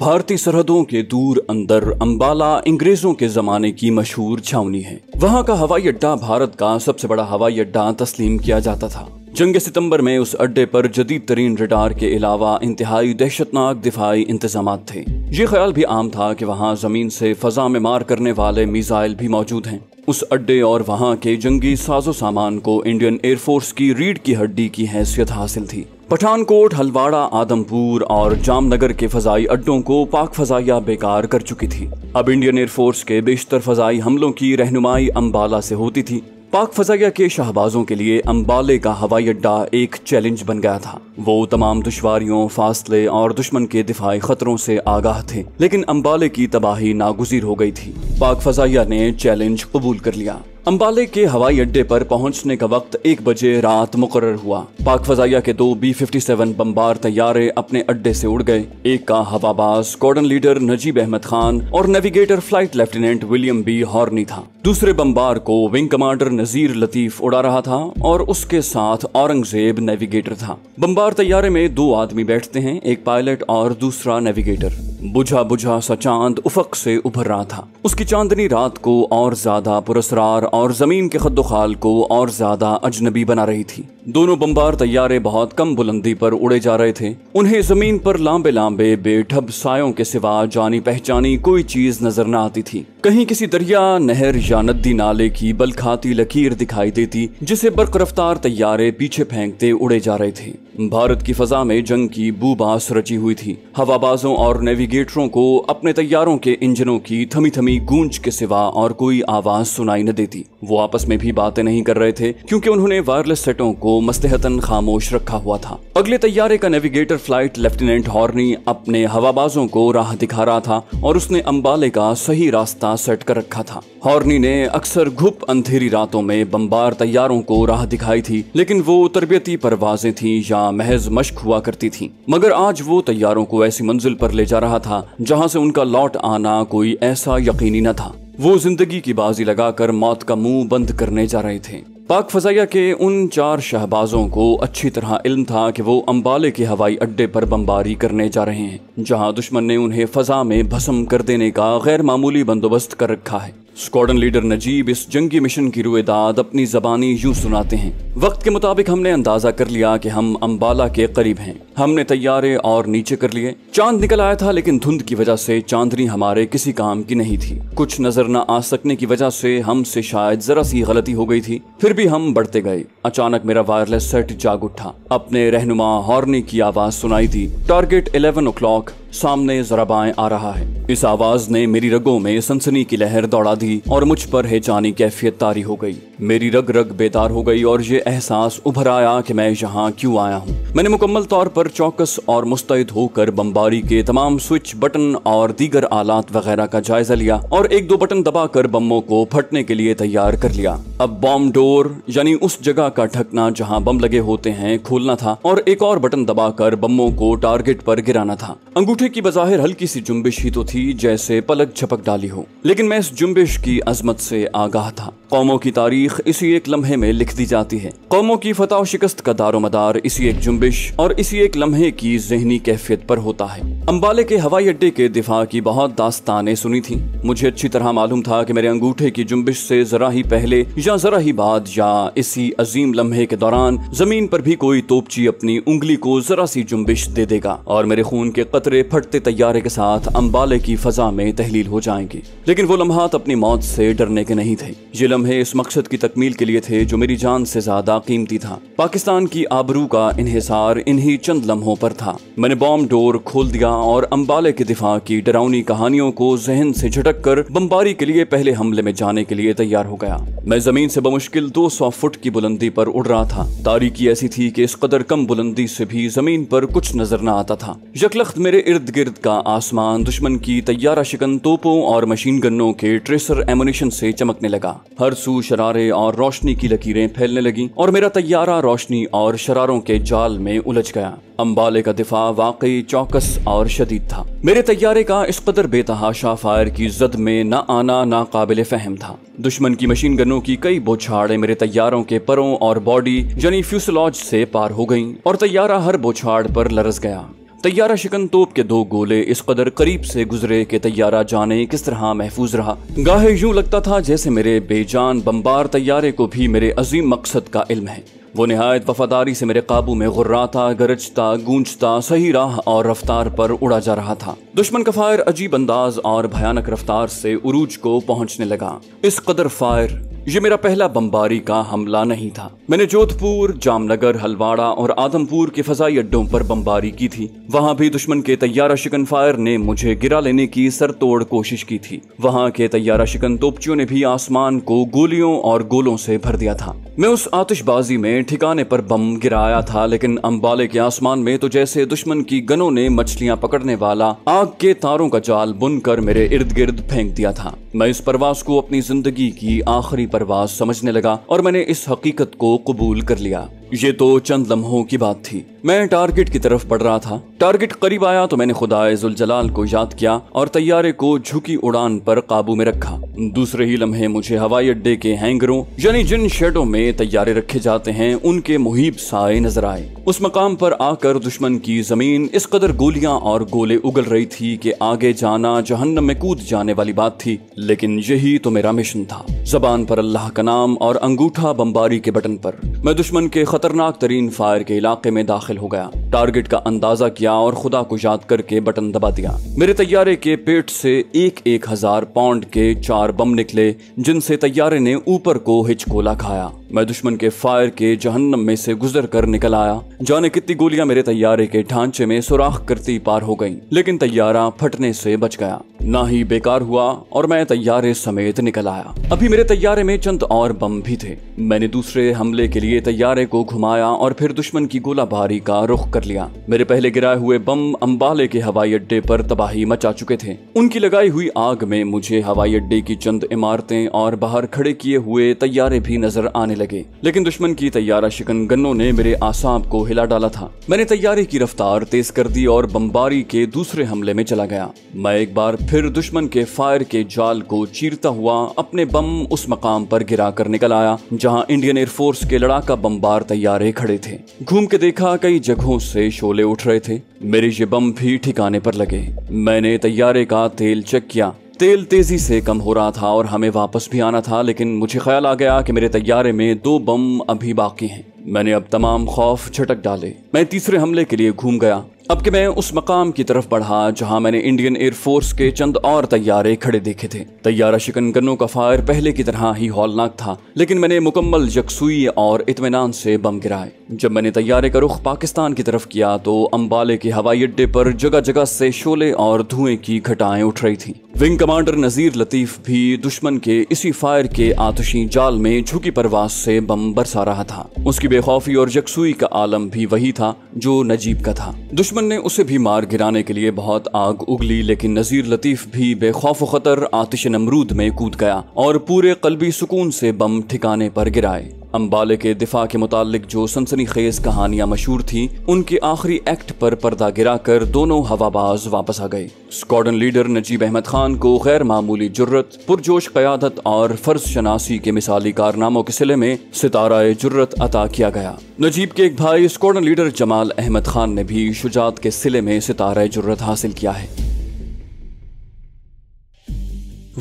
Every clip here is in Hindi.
भारतीय सरहदों के दूर अंदर अंबाला अंग्रेजों के जमाने की मशहूर छावनी है। वहाँ का हवाई अड्डा भारत का सबसे बड़ा हवाई अड्डा तस्लीम किया जाता था। जंग सितंबर में उस अड्डे पर जदीद तरीन रडार के अलावा इंतहाई दहशतनाक दिफाई इंतजाम थे। ये ख्याल भी आम था कि वहाँ जमीन से फजा में मार करने वाले मिसाइल भी मौजूद हैं। उस अड्डे और वहाँ के जंगी साजो सामान को इंडियन एयरफोर्स की रीढ़ की हड्डी की हैसियत हासिल थी। पठानकोट, हलवाड़ा, आदमपुर और जामनगर के फजाई अड्डों को पाक फजाइया बेकार कर चुकी थी। अब इंडियन एयरफोर्स के बेशतर फजाई हमलों की रहनुमाई अम्बाला से होती थी। पाक फजाइया के शाहबाजों के लिए अम्बाले का हवाई अड्डा एक चैलेंज बन गया था। वो तमाम दुश्वारियों, फासले और दुश्मन के दिफाई खतरों से आगाह थे, लेकिन अम्बाले की तबाही नागुज़ीर हो गई थी। पाक फजाइया ने चैलेंज कबूल कर लिया। अंबाले के हवाई अड्डे पर पहुंचने का वक्त 1 बजे रात मुकर्रर हुआ। पाक फजाइया के 2 B-57 बम्बार तैयारे अपने अड्डे से उड़ गए। एक का हवाबाज स्क्वाड्रन लीडर नजीब अहमद खान और navigator flight lieutenant William B Horney था। दूसरे बम्बार को विंग कमांडर नजीर लतीफ उड़ा रहा था और उसके साथ औरंगजेब नेविगेटर था। बम्बार तैयारे में 2 आदमी बैठते हैं, एक पायलट और दूसरा नेविगेटर। बुझा सा चांद उफक से उभर रहा था। उसकी चांदनी रात को और ज्यादा पुरस्कार और जमीन के खद्दोखाल को और ज्यादा अजनबी बना रही थी। दोनों बम्बार तैयारे बहुत कम बुलंदी पर उड़े जा रहे थे। उन्हें जमीन पर लांबे बेढब सायों के सिवा जानी पहचानी कोई चीज नजर न आती थी। कहीं किसी दरिया, नहर या नदी नाले की बलखाती लकीर दिखाई देती, जिसे बर्क रफ्तार तैयारे पीछे फेंकते उड़े जा रहे थे। भारत की फजा में जंग की बूबास रची हुई थी। हवाबाजों और नेविगेटरों को अपने तैयारों के इंजनों की थमी गूंज के सिवा और कोई आवाज सुनाई न देती। वो आपस में भी बातें नहीं कर रहे थे, क्योंकि उन्होंने वायरलेस सेटों को मसलहतन खामोश रखा हुआ था। अगले तैयारे का नेविगेटर फ्लाइट लेफ्टिनेंट हॉर्नी अपने हवाबाजों को राह दिखा रहा था और उसने अंबाले का सही रास्ता सेट कर रखा था। हॉर्नी ने अक्सर घुप अंधेरी रातों में बम्बार तैयारों को राह दिखाई थी, लेकिन वो तरबियती परवाजें थी या महज मश्क हुआ करती थी। मगर आज वो तैयारों को ऐसी मंजिल पर ले जा रहा था जहाँ से उनका लौट आना कोई ऐसा यकीनी न था। वो जिंदगी की बाजी लगाकर मौत का मुंह बंद करने जा रहे थे। पाक फजाइया के उन 4 शहबाजों को अच्छी तरह इल्म था कि वो अंबाले के हवाई अड्डे पर बमबारी करने जा रहे हैं, जहां दुश्मन ने उन्हें फजा में भस्म कर देने का गैर मामूली बंदोबस्त कर रखा है। स्क्वाड्रन लीडर नजीब इस जंगी मिशन की रुएदाद अपनी जबानी यूं सुनाते हैं। वक्त के मुताबिक हमने अंदाजा कर लिया कि हम अंबाला के करीब हैं। हमने तैयारे और नीचे कर लिए। चांद निकल आया था, लेकिन धुंध की वजह से चांदनी हमारे किसी काम की नहीं थी। कुछ नजर न आ सकने की वजह से हमसे शायद जरा सी गलती हो गई थी, फिर भी हम बढ़ते गए। अचानक मेरा वायरलेस सेट जाग उठा। अपने रहनुमा हॉर्नी की आवाज सुनाई थी, टारगेट 11 o'clock सामने जरा बाएं आ रहा है। इस आवाज ने मेरी रगों में सनसनी की लहर दौड़ा दी और मुझ पर हैजानी कैफियत तारी हो गई। मेरी रग बेदार हो गई और ये एहसास उभर आया कि मैं यहाँ क्यों आया हूँ। मैंने मुकम्मल तौर पर चौकस और मुस्तैद होकर बमबारी के तमाम स्विच, बटन और दीगर आलात वगैरह का जायजा लिया और 1-2 बटन दबाकर बमों को फटने के लिए तैयार कर लिया। अब बॉम्ब डोर यानी उस जगह का ढकना जहाँ बम लगे होते हैं खोलना था और एक और बटन दबाकर बमों को टारगेट पर गिराना था। अंगूठे की बजाहिर हल्की सी जुम्बिश ही तो थी, जैसे पलक झपक डाली हो, लेकिन मैं इस जुम्बिश की अजमत से आगाह था। कौमों की तारीख इसी एक लम्हे में लिख दी जाती है। कौमों की फतह और शिकस्त का दारोमदार इसी एक जुम्बिश और इसी एक लम्हे की ज़हनी कैफियत पर होता है। अंबाले के हवाई अड्डे के दिफा की बहुत दास्तानें सुनी थी। मुझे अच्छी तरह मालूम था कि मेरे अंगूठे की जुम्बिश से जरा ही पहले या जरा ही बाद या इसी अजीम लम्हे के दौरान जमीन पर भी कोई तोपची अपनी उंगली को जरा सी जुम्बिश दे देगा और मेरे खून के कतरे फटते तैयारे के साथ अंबाले की फजा में तहलील हो जाएंगे। लेकिन वो लम्हात अपनी मौत से डरने के नहीं थे। ये लम्हे इस मकसद की तकमील के लिए थे जो मेरी जान से ज्यादा कीमती था। पाकिस्तान की आबरू का इन्हिसार इन्हीं चंद लम्हों पर था। मैंने बॉम्ब डोर खोल दिया और अंबाले के दिफा की डरावनी कहानियों को जहन से झटक कर बमबारी के लिए पहले हमले में जाने के लिए तैयार हो गया। मैं जमीन से बमुश्किल 200 फुट की बुलंदी पर उड़ रहा था। तारीकी ऐसी थी कि इस कदर कम बुलंदी से भी जमीन पर कुछ नजर न आता था। यकलख्त मेरे इर्द गिर्द का आसमान दुश्मन की तैयारा शिकन तोपों और मशीन गन्नों के ट्रेसर एमुनिशन से चमकने लगा। हर सू शरारे और रोशनी की लकीरें फैलने लगी और मेरा तैयारा रोशनी और शरारों के जाल में उलझ गया। अंबाले का दिफा वाकई चौकस और शदीद था। मेरे तैयारे का इस कदर बेतहाशा फायर की जद में न आना नाकाबिल फहम था। दुश्मन की मशीन गनों की कई बौछाड़ें मेरे तैयारों के परों और बॉडी यानी फ्यूसलॉज से पार हो गईं और तैयारा हर बौछाड़ पर लरस गया। तैयारा शिकन तोप के दो गोले इस कदर करीब से गुजरे कि तैयारा जाने किस तरह महफूज रहा। गाहे यूं लगता था जैसे मेरे बेजान बम्बार तैयारे को भी मेरे अजीम मकसद का इल्म है। वो नहायत वफादारी से मेरे काबू में गुर्राता, गरजता, गूंजता, सही राह और रफ्तार पर उड़ा जा रहा था। दुश्मन का फायर अजीब अंदाज और भयानक रफ्तार से उरूज को पहुंचने लगा। इस कदर फायर, ये मेरा पहला बमबारी का हमला नहीं था। मैंने जोधपुर, जामनगर, हलवाड़ा और आदमपुर के फजाई अड्डों पर बमबारी की थी। वहाँ भी दुश्मन के तैयारा शिकन फायर ने मुझे गिरा लेने की सरतोड़ कोशिश की थी। वहाँ के तैयारा शिकन तोपचियों ने भी आसमान को गोलियों और गोलों से भर दिया था। मैं उस आतिशबाजी में ठिकाने पर बम गिराया था, लेकिन अम्बाले के आसमान में तो जैसे दुश्मन की गनों ने मछलियाँ पकड़ने वाला आग के तारों का जाल बुनकर मेरे इर्द गिर्द फेंक दिया था। मैं इस परवास को अपनी जिंदगी की आखिरी परवाज समझने लगा और मैंने इस हकीकत को कबूल कर लिया। ये तो चंद लम्हों की बात थी। मैं टारगेट की तरफ बढ़ रहा था। टारगेट करीब आया तो मैंने खुदाए जुलजलाल को याद किया और तैयारे को झुकी उड़ान पर काबू में रखा। दूसरे ही लम्हे मुझे हवाई अड्डे के हैंगरों यानी जिन शेडों में तैयारे रखे जाते हैं उनके मुहीब साए नजर आए। उस मकाम पर आकर दुश्मन की जमीन इस कदर गोलियां और गोले उगल रही थी कि आगे जाना जहन्नम में कूद जाने वाली बात थी, लेकिन यही तो मेरा मिशन था। जबान पर अल्लाह का नाम और अंगूठा बमबारी के बटन पर मैं दुश्मन के खतरनाक तरीन फायर के इलाके में दाखिल हो गया। टारगेट का अंदाजा किया और खुदा को याद करके बटन दबा दिया। मेरे तैयारे के पेट से 1,000 पाउंड के 4 बम निकले, जिनसे तैयारे ने ऊपर को हिचकोला खाया। मैं दुश्मन के फायर के जहन्नम में से गुजर कर निकल आया। जाने कितनी गोलियां मेरे तैयारे के ढांचे में सुराख करती पार हो गईं, लेकिन तैयारा फटने से बच गया, ना ही बेकार हुआ और मैं तैयारे समेत निकल आया। अभी मेरे तैयारे में चंद और बम भी थे। मैंने दूसरे हमले के लिए तैयारे को घुमाया और फिर दुश्मन की गोलाबारी का रुख कर लिया। मेरे पहले गिराए हुए बम अम्बाले के हवाई अड्डे पर तबाही मचा चुके थे। उनकी लगाई हुई आग में मुझे हवाई अड्डे की चंद इमारतें और बाहर खड़े किए हुए तैयारे भी नजर आने लगे, लेकिन दुश्मन की तैयारा शिकन गनों ने मेरे आसाब को हिला डाला था। मैंने तैयारे की रफ्तार तेज कर दी और बमबारी के दूसरे हमले में चला गया। मैं एक बार फिर दुश्मन के फायर के जाल को चीरता हुआ अपने बम उस मकाम पर गिरा कर निकल आया जहां इंडियन एयरफोर्स के लड़ाका बमबार तैयारे खड़े थे। घूम के देखा, कई जगहों से शोले उठ रहे थे। मेरे ये बम भी ठिकाने पर लगे। मैंने तैयारे का तेल चेक किया। तेल तेजी से कम हो रहा था और हमें वापस भी आना था, लेकिन मुझे ख्याल आ गया कि मेरे तैयारे में 2 बम अभी बाकी हैं। मैंने अब तमाम खौफ झटक डाले। मैं तीसरे हमले के लिए घूम गया। अब कि मैं उस मकाम की तरफ बढ़ा जहां मैंने इंडियन एयरफोर्स के चंद और तैयारे खड़े देखे थे। तैयारा शिकन गनों का फायर पहले की तरह ही हौलनाक था, लेकिन मैंने मुकम्मल यकसुई और इत्मीनान से बम गिराए। जब मैंने तैयारे का रुख पाकिस्तान की तरफ किया तो अम्बाले के हवाई अड्डे पर जगह जगह से शोले और धुएं की घटाएं उठ रही थी। विंग कमांडर नजीर लतीफ भी दुश्मन के इसी फायर के आतशी जाल में झुकी परवास से बम बरसा रहा था। उसकी बेखौफी और यकसुई का आलम भी वही था जो नजीब का था। दुश्मन ने उसे भी मार गिराने के लिए बहुत आग उगली, लेकिन नजीर लतीफ भी बेखौफ खतर आतिश नमरूद में कूद गया और पूरे कल्बी सुकून से बम ठिकाने पर गिराए। अम्बाले के दिफा के मुतालिक जो सनसनीखेज कहानियां मशहूर थीं, उनके आखिरी एक्ट पर पर्दा गिराकर दोनों हवाबाज वापस आ गए। स्क्वाड्रन लीडर नजीब अहमद खान को गैर मामूली जुर्रत, पुरजोश क़यादत और फर्ज शनासी के मिसाली कारनामों के सिले में सिताराए जुर्रत अता किया गया। नजीब के एक भाई स्क्वाड्रन लीडर जमाल अहमद खान ने भी शुजात के सिले में सिताराए जुर्रत हासिल किया है।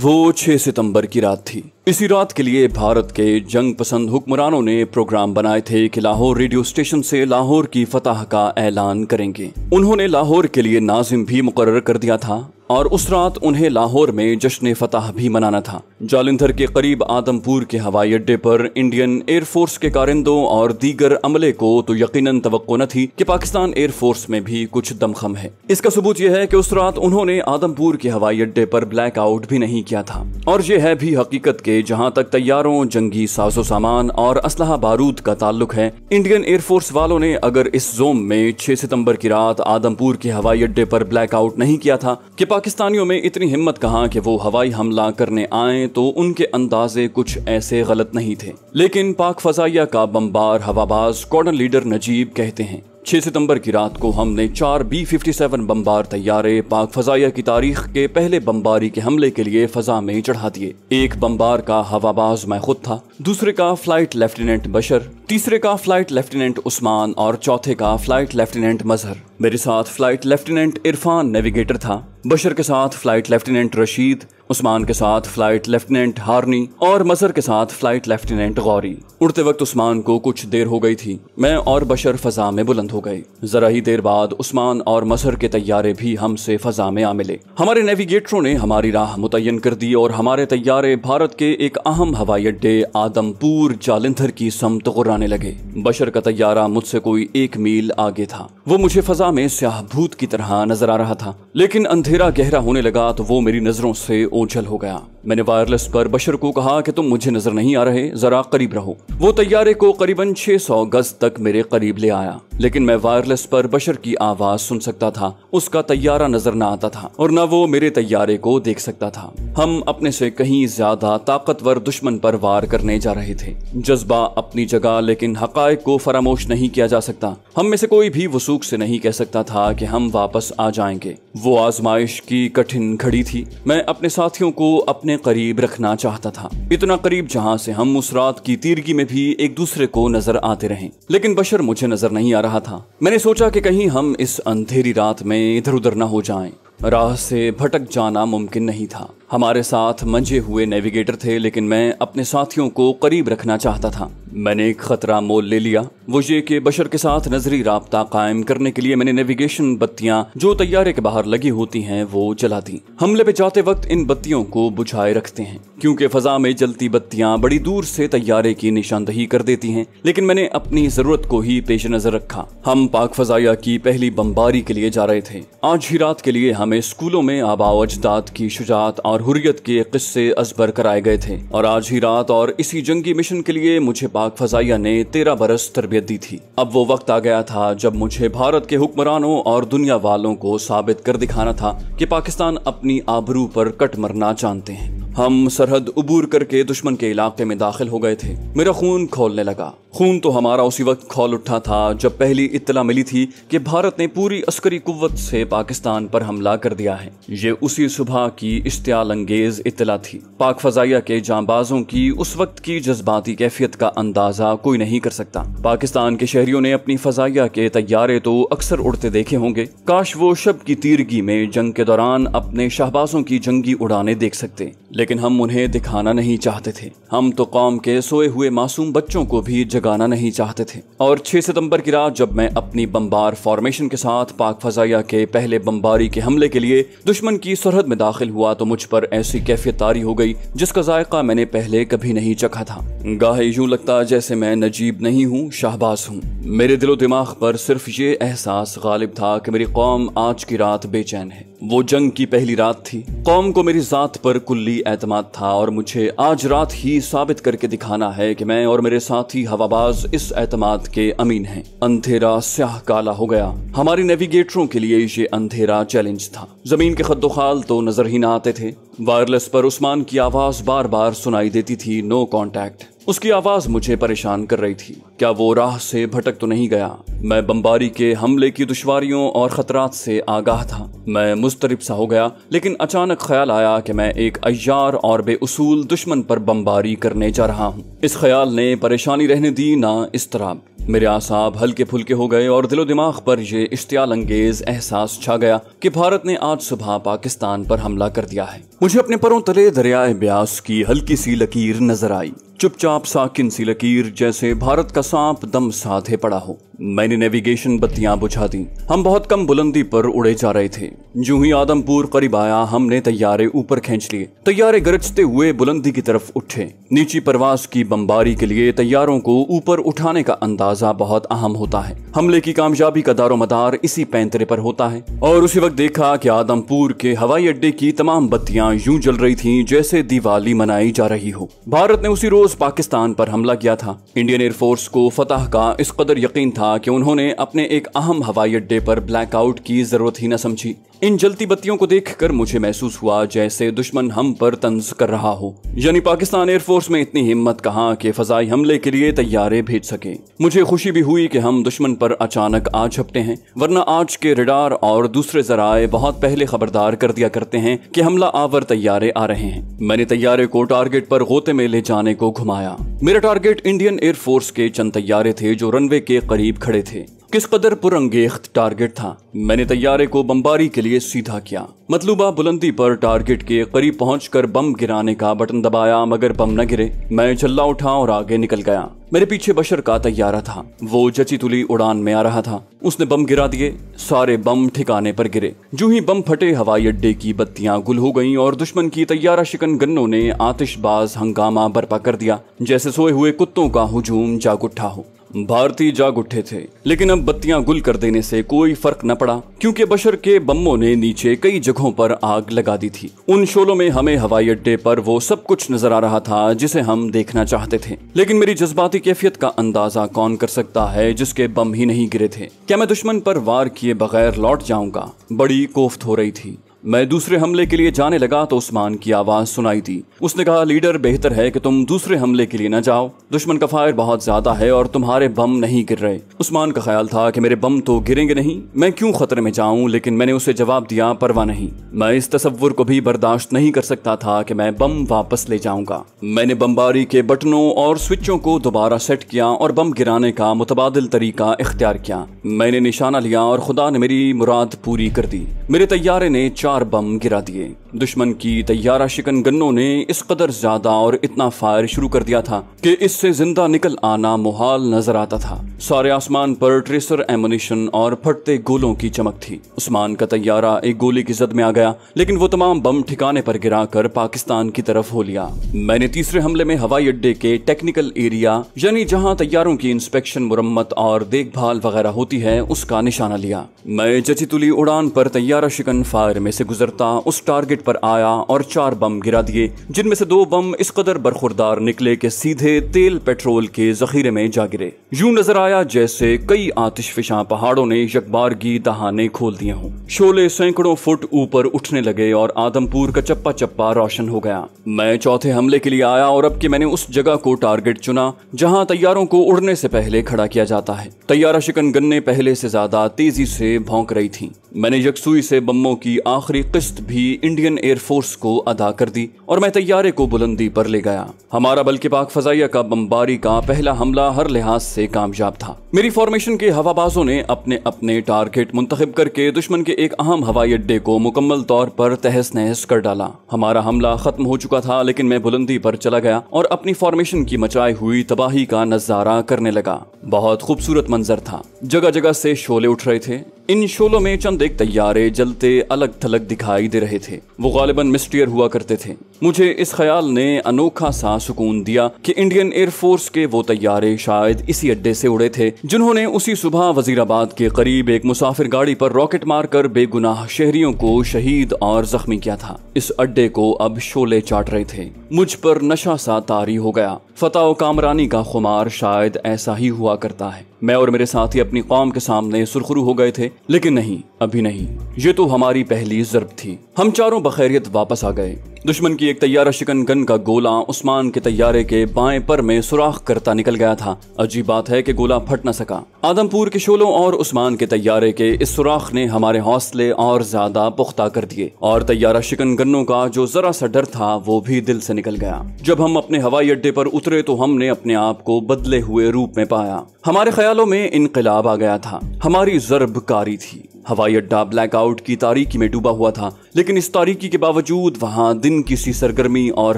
वो 6 सितंबर की रात थी। इसी रात के लिए भारत के जंग पसंद हुक्मरानों ने प्रोग्राम बनाए थे कि लाहौर रेडियो स्टेशन से लाहौर की फतह का ऐलान करेंगे। उन्होंने लाहौर के लिए नाजिम भी मुकर्रर कर दिया था और उस रात उन्हें लाहौर में जश्न फतह भी मनाना था। जालंधर के करीब आदमपुर के हवाई अड्डे पर इंडियन एयरफोर्स के कारिंदों और दीगर अमले को तो यकीनन तवक्को न थी कि पाकिस्तान एयरफोर्स में भी कुछ दमखम है। इसका सबूत यह है कि उस रात उन्होंने आदमपुर के हवाई अड्डे पर ब्लैकआउट भी नहीं किया था। और ये है भी हकीकत के जहाँ तक तैयारों, जंगी साजो सामान और असलहा बारूद का ताल्लुक है, इंडियन एयरफोर्स वालों ने अगर इस जोम में 6 सितंबर की रात आदमपुर के हवाई अड्डे पर ब्लैकआउट नहीं किया था कि पाकिस्तानियों में इतनी हिम्मत कहाँ कि वो हवाई हमला करने आए, तो उनके अंदाजे कुछ ऐसे गलत नहीं थे। लेकिन पाक फजाइया का बमबार हवाबाज स्क्वाड्रन लीडर नजीब कहते हैं 6 सितंबर की रात को हमने 4 B-57 बमबार तैयारे पाक फजाइया की तारीख के पहले बमबारी के हमले के लिए फजा में चढ़ा दिए। एक बमबार का हवाबाज मैं खुद था, दूसरे का फ्लाइट लेफ्टिनेंट बशर, तीसरे का फ्लाइट लेफ्टिनेंट उस्मान और चौथे का फ्लाइट लेफ्टिनेंट मजहर। मेरे साथ फ्लाइट लेफ्टिनेंट इरफान नेविगेटर था, बशर के साथ फ्लाइट लेफ्टिनेंट रशीद, उस्मान के साथ फ्लाइट लेफ्टिनेंट हार्नी और मजहर के साथ फ्लाइट लेफ्टिनेंट गौरी। उड़ते वक्त उस्मान को कुछ देर हो गई थी, मैं और बशर फजा में बुलंद हो गए। जरा ही देर बाद उस्मान और मजहर के तैयारे भी हमसे फजा में आ मिले। हमारे नेविगेटरों ने हमारी राह मुतय्यन कर दी और हमारे तैयारे भारत के एक अहम हवाई अड्डे आदमपुर जालंधर की समत गुर्राने लगे। बशर का तैयारा मुझसे कोई 1 मील आगे था, वो मुझे फजा में स्याह भूत की तरह नजर आ रहा था, लेकिन अंधेरा गहरा होने लगा तो वो मेरी नजरों से ओझल हो गया। मैंने वायरलेस पर बशर को कहा कि तुम मुझे नजर नहीं आ रहे, जरा करीब रहो। वो तैयारे को करीबन 600 गज तक मेरे करीब ले आया, लेकिन मैं वायरलेस पर बशर की आवाज सुन सकता था, उसका तैयारा नजर न आता था और न वो मेरे तैयारे को देख सकता था। हम अपने से कहीं ज्यादा ताकतवर दुश्मन पर वार करने जा रहे थे। जज्बा अपनी जगह, लेकिन हकायक को फरामोश नहीं किया जा सकता। हम में से कोई भी वसूख से नहीं कह सकता था कि हम वापस आ जाएंगे। वो आजमाइश की कठिन घड़ी थी। मैं अपने साथियों को अपने करीब रखना चाहता था, इतना करीब जहां से हम उस रात की तीरगी में भी एक दूसरे को नजर आते रहें। लेकिन बशर मुझे नजर नहीं आ रहा था। मैंने सोचा कि कहीं हम इस अंधेरी रात में इधर उधर ना हो जाएं। राह से भटक जाना मुमकिन नहीं था। हमारे साथ मंझे हुए नेविगेटर थे, लेकिन मैं अपने साथियों को करीब रखना चाहता था। मैंने एक खतरा मोल ले लिया, वो ये कि बशर के साथ नजरी राब्ता कायम करने के लिए मैंने नेविगेशन बत्तियां जो तैयारे के बाहर लगी होती हैं वो जला दी। हमले पे जाते वक्त इन बत्तियों को बुझाए रखते हैं, क्योंकि फजा में जलती बत्तियां बड़ी दूर से तैयारे की निशानदही कर देती हैं, लेकिन मैंने अपनी जरूरत को ही पेश नजर रखा। हम पाक फजाइया की पहली बमबारी के लिए जा रहे थे। आज ही रात के लिए हमें स्कूलों में आबा अजदाद की शुजात और हुर्रियत के किस्से अजबर कराए गए थे, और आज ही रात और इसी जंगी मिशन के लिए मुझे पाक फजाइया ने 13 बरस तरबियत दी थी। अब वो वक्त आ गया था जब मुझे भारत के हुक्मरानों और दुनिया वालों को साबित कर दिखाना था कि पाकिस्तान अपनी आबरू पर कट मरना जानते हैं। हम सरहद उबूर करके दुश्मन के इलाके में दाखिल हो गए थे। मेरा खून खौलने लगा। खून तो हमारा उसी वक्त खौल उठा था जब पहली इत्तला मिली थी कि भारत ने पूरी अस्करी कुव्वत से पाकिस्तान पर हमला कर दिया है। ये उसी सुबह की इश्तियाल अंगेज इत्तला थी। पाक फजाइया के जांबाजों की उस वक्त की जज्बाती कैफियत का अंदाजा कोई नहीं कर सकता। पाकिस्तान के शहरियों ने अपनी फजाइया के तैयारे तो अक्सर उड़ते देखे होंगे, काश वो शब की तीरगी में जंग के दौरान अपने शहबाजों की जंगी उड़ाने देख सकते, लेकिन हम उन्हें दिखाना नहीं चाहते थे। हम तो कौम के सोए हुए मासूम बच्चों को भी जगाना नहीं चाहते थे। और 6 सितंबर की रात जब मैं अपनी बमबार फॉर्मेशन के साथ पाक फजाइया के पहले बमबारी के हमले के लिए दुश्मन की सरहद में दाखिल हुआ तो मुझ पर ऐसी कैफियत तारी हो गई जिसका जायका मैंने पहले कभी नहीं चखा था। गाहे यूं लगता जैसे मैं नजीब नहीं हूँ, शाहबाज हूँ। मेरे दिलो दिमाग पर सिर्फ ये एहसास गालिब था कि मेरी कौम आज की रात बेचैन है। वो जंग की पहली रात थी। कौम को मेरी जात पर कुल्ली एतमाद था और मुझे आज रात ही साबित करके दिखाना है कि मैं और मेरे साथी हवाबाज इस एतमाद के अमीन हैं। अंधेरा स्याह काला हो गया। हमारे नेविगेटरों के लिए ये अंधेरा चैलेंज था। जमीन के खद्दोखाल तो नजर ही ना आते थे। वायरलेस पर उस्मान की आवाज बार बार सुनाई देती थी, नो कॉन्टैक्ट। उसकी आवाज मुझे परेशान कर रही थी। क्या वो राह से भटक तो नहीं गया? मैं बमबारी के हमले की दुश्वारियों और खतरात से आगाह था। मैं मुस्तरिब सा हो गया, लेकिन अचानक ख्याल आया कि मैं एक अय्यार और बेउसूल दुश्मन पर बमबारी करने जा रहा हूँ। इस ख्याल ने परेशानी रहने दी ना इस्तराब। मेरे आसाब हल्के फुल्के हो गए और दिलो दिमाग पर यह इश्तियाल अंगेज एहसास छा गया कि भारत ने आज सुबह पाकिस्तान पर हमला कर दिया है। मुझे अपने परों तले दरियाए ब्यास की हल्की सी लकीर नजर आई, चुपचाप साकिन सी लकीर, जैसे भारत का सांप दम साधे पड़ा हो। मैंने नेविगेशन बत्तियां बुझा दी। हम बहुत कम बुलंदी पर उड़े जा रहे थे। यूं ही आदमपुर करीब आया, हमने तैयारे ऊपर खींच लिए। तैयारे गरजते हुए बुलंदी की तरफ उठे। नीची परवाज की बमबारी के लिए तैयारों को ऊपर उठाने का अंदाजा बहुत अहम होता है। हमले की कामयाबी का दारोमदार इसी पैंतरे पर होता है। और उसी वक्त देखा कि आदमपुर के हवाई अड्डे की तमाम बत्तियां यूं जल रही थी जैसे दिवाली मनाई जा रही हो। भारत ने उसी रोज पाकिस्तान पर हमला किया था। इंडियन एयरफोर्स को फतह का इस कदर यकीन था कि उन्होंने अपने एक अहम हवाई अड्डे पर ब्लैकआउट की जरूरत ही न समझी। इन जलती बत्तियों को देखकर मुझे महसूस हुआ जैसे दुश्मन हम पर तंज कर रहा हो। यानी पाकिस्तान एयरफोर्स में इतनी हिम्मत कहाँ कि फजाई हमले के लिए तैयारे भेज सके। मुझे खुशी भी हुई कि हम दुश्मन पर अचानक आ झपटे हैं, वरना आज के रडार और दूसरे जराए बहुत पहले खबरदार कर दिया करते हैं कि हमला आवर तैयारे आ रहे हैं। मैंने तैयारे को टारगेट पर गोते में ले जाने को घुमाया। मेरा टारगेट इंडियन एयरफोर्स के चंद तैयारे थे जो रनवे के करीब खड़े थे। किस कदर पुरंगेख्त टारगेट था। मैंने तैयारे को बमबारी के लिए सीधा किया। मतलूबा बुलंदी पर टारगेट के करीब पहुंचकर बम गिराने का बटन दबाया, मगर बम न गिरे। मैं चिल्ला उठा और आगे निकल गया। मेरे पीछे बशर का तैयारा था, वो जची तुली उड़ान में आ रहा था। उसने बम गिरा दिए, सारे बम ठिकाने पर गिरे। जो ही बम फटे, हवाई अड्डे की बत्तियां गुल हो गईं और दुश्मन की तैयारा शिकन गन्नों ने आतिशबाज हंगामा बर्पा कर दिया, जैसे सोए हुए कुत्तों का हुजूम जाग उठा हो। भारतीय जाग उठे थे, लेकिन अब बत्तियां गुल कर देने से कोई फर्क न पड़ा, क्योंकि बशर के बमों ने नीचे कई जगहों पर आग लगा दी थी। उन शोलों में हमें हवाई अड्डे पर वो सब कुछ नजर आ रहा था जिसे हम देखना चाहते थे। लेकिन मेरी जज्बाती कैफियत का अंदाजा कौन कर सकता है जिसके बम ही नहीं गिरे थे। क्या मैं दुश्मन पर वार किए बगैर लौट जाऊंगा? बड़ी कोफ्त हो रही थी। मैं दूसरे हमले के लिए जाने लगा तो उस्मान की आवाज़ सुनाई दी। उसने कहा, लीडर, बेहतर है कि तुम दूसरे हमले के लिए न जाओ। दुश्मन का फायर बहुत ज्यादा है और तुम्हारे बम नहीं गिर रहे। उस्मान का ख्याल था कि मेरे बम तो गिरेंगे नहीं, मैं क्यों खतरे में जाऊं, लेकिन मैंने उसे जवाब दिया, परवाह नहीं। मैं इस तस्वुर को भी बर्दाश्त नहीं कर सकता था कि मैं बम वापस ले जाऊंगा। मैंने बमबारी के बटनों और स्विचों को दोबारा सेट किया और बम गिराने का मुतबादिल तरीका इख्तियार किया। मैंने निशाना लिया और खुदा ने मेरी मुराद पूरी कर दी। मेरे तैयारे ने चार बम गिरा दिए। दुश्मन की तैयारा शिकन गन्नों ने इस कदर ज्यादा और इतना फायर शुरू कर दिया था कि इससे जिंदा निकल आना मुहाल नजर आता था। सारे आसमान पर ट्रेसर एमुनिशन और फटते गोलों की चमक थी। उस्मान का तैयारा एक गोली की जद में आ गया, लेकिन वो तमाम बम ठिकाने पर गिराकर पाकिस्तान की तरफ हो लिया। मैंने तीसरे हमले में हवाई अड्डे के टेक्निकल एरिया, यानी जहाँ तैयारों की इंस्पेक्शन, मुरम्मत और देखभाल वगैरह होती है, उसका निशाना लिया। मैं जचीतुली उड़ान पर तैयारा शिकन फायर से गुजरता उस टारगेट पर आया और चार बम गिरा दिए, जिनमें से दो बम इस कदर बरखुरदार निकले कि सीधे तेल पेट्रोल के जखीरे में जा गिरे। यूं नजर आया जैसे कई आतिशफिशां पहाड़ों ने यकबारगी दहाने खोल दिए हों। शोले सैकड़ों फुट ऊपर उठने लगे और आदमपुर का चप्पा चप्पा रोशन हो गया। मैं चौथे हमले के लिए आया और अब कि मैंने उस जगह को टारगेट चुना जहाँ तैयारों को उड़ने से पहले खड़ा किया जाता है। तैयारा शिकन गन्ने पहले से ज्यादा तेजी से भौंक रही थी। मैंने यकसुई से बमों की आखिरी किस्त भी इंडियन एयरफोर्स को अदा कर दी और मैं तैयारे को बुलंदी पर ले गया। हमारा बल्कि पाक फजाइया का बमबारी का पहला हमला हर लिहाज से कामयाब था। मेरी फॉर्मेशन के हवाबाजों ने अपने अपने टारगेट मुंतखब करके दुश्मन के एक अहम हवाई अड्डे को मुकम्मल तौर पर तहस नहस कर डाला। हमारा हमला खत्म हो चुका था, लेकिन मैं बुलंदी पर चला गया और अपनी फॉर्मेशन की मचाई हुई तबाही का नजारा करने लगा। बहुत खूबसूरत मंजर था। जगह जगह से शोले उठ रहे थे। इन शोलों में चंद एक तैयारे जलते अलग थलग दिखाई दे रहे थे। वो गालिबन मिस्टीर हुआ करते थे। मुझे इस ख्याल ने अनोखा सा सुकून दिया कि इंडियन एयरफोर्स के वो तैयारे शायद इसी अड्डे से उड़े थे जिन्होंने उसी सुबह वजीराबाद के करीब एक मुसाफिर गाड़ी पर रॉकेट मारकर बेगुनाह शहरियों को शहीद और जख्मी किया था। इस अड्डे को अब शोले चाट रहे थे। मुझ पर नशा सा तारी हो गया। फतह कामरानी का खुमार शायद ऐसा ही हुआ करता है। मैं और मेरे साथी अपनी कौम के सामने सुरखरू हो गए थे, लेकिन नहीं, अभी नहीं। ये तो हमारी पहली जरब थी। हम चारों बखैरियत वापस आ गए। दुश्मन की एक तैयारा शिकन गन का गोला उस्मान के तैयारे के बाएं पर में सुराख करता निकल गया था। अजीब बात है कि गोला फट न सका। आदमपुर के शोलों और उस्मान के तैयारे के इस सुराख ने हमारे हौसले और ज्यादा पुख्ता कर दिए और तैयारा शिकन गन्नों का जो जरा सा डर था वो भी दिल से निकल गया। जब हम अपने हवाई अड्डे पर उतरे तो हमने अपने आप को बदले हुए रूप में पाया। हमारे ख्यालों में इनकलाब आ गया था। हमारी जरब कारी थी। हवाई अड्डा ब्लैकआउट की तारीकी में डूबा हुआ था, लेकिन इस तारीकी के बावजूद वहाँ दिन की सी सरगर्मी और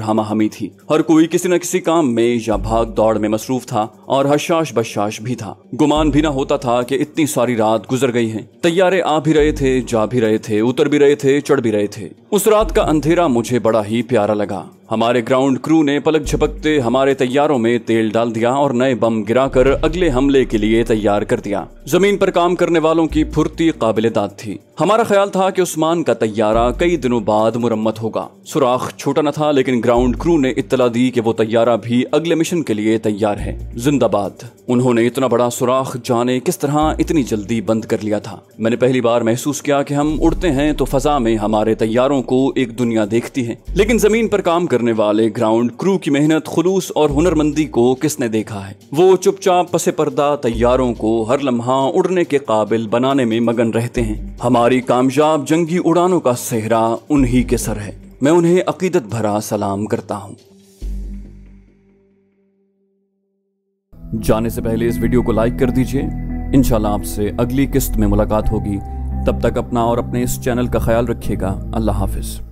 हमाहमी थी। हर कोई किसी न किसी काम में या भाग दौड़ में मसरूफ था और हशाश बशाश भी था। गुमान भी न होता था कि इतनी सारी रात गुजर गई है। तैयारे आ भी रहे थे, जा भी रहे थे, उतर भी रहे थे, चढ़ भी रहे थे। उस रात का अंधेरा मुझे बड़ा ही प्यारा लगा। हमारे ग्राउंड क्रू ने पलक झपकते हमारे तैयारों में तेल डाल दिया और नए बम गिराकर अगले हमले के लिए तैयार कर दिया। जमीन पर काम करने वालों की फुर्ती काबिल दाद थी। हमारा ख्याल था कि उस्मान का तैयारा तैयारा कई दिनों बाद मुरम्मत होगा। सुराख छोटा न था लेकिन ग्राउंड क्रू ने इत्तला दी कि वो तैयारा भी अगले मिशन के लिए तैयार है। जिंदाबाद। उन्होंने इतना बड़ा सुराख जाने किस तरह इतनी जल्दी बंद कर लिया था। मैंने पहली बार महसूस किया कि हम उड़ते हैं तो फजा में हमारे तैयारों को एक दुनिया देखती है, लेकिन जमीन पर काम करने वाले ग्राउंड क्रू की मेहनत, खुलूस और हुनरमंदी को किसने देखा है। वो चुपचाप पसे पर्दा तैयारों को हर लम्हा उड़ने के काबिल बनाने में मगन रहते हैं। हमारी कामयाब जंगी उड़ानों का सेहरा उन्हीं के सर है। मैं उन्हें अकीदत भरा सलाम करता हूँ। जाने से पहले इस वीडियो को लाइक कर दीजिए। इंशाल्लाह आपसे अगली किस्त में मुलाकात होगी। तब तक अपना और अपने इस चैनल का ख्याल रखिएगा। अल्लाह हाफिज।